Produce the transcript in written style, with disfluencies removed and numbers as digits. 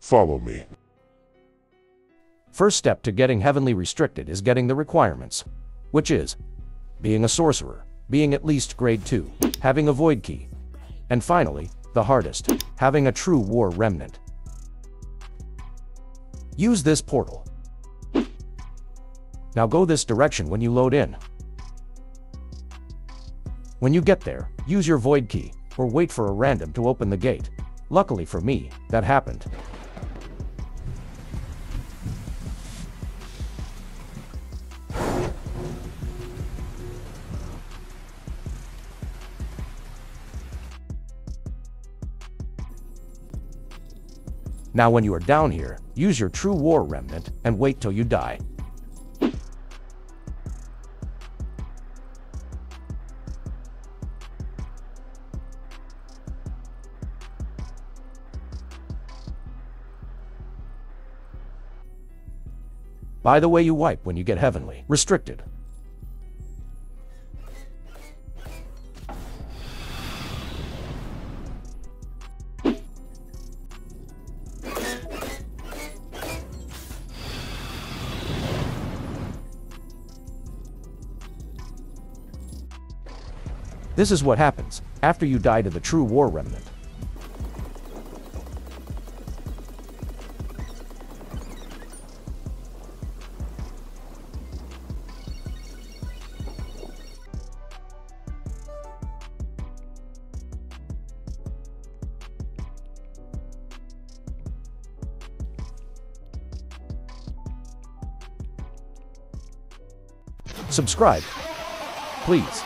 Follow me. First step to getting heavenly restricted is getting the requirements, which is being a sorcerer, being at least grade 2, having a void key, and finally, the hardest, having a true war remnant. Use this portal. Now go this direction when you load in. When you get there, use your void key, or wait for a random to open the gate. Luckily for me, that happened. Now when you are down here, use your true war remnant, and wait till you die. By the way you wipe when you get heavenly restricted. This is what happens after you die to the true war remnant. Subscribe, please.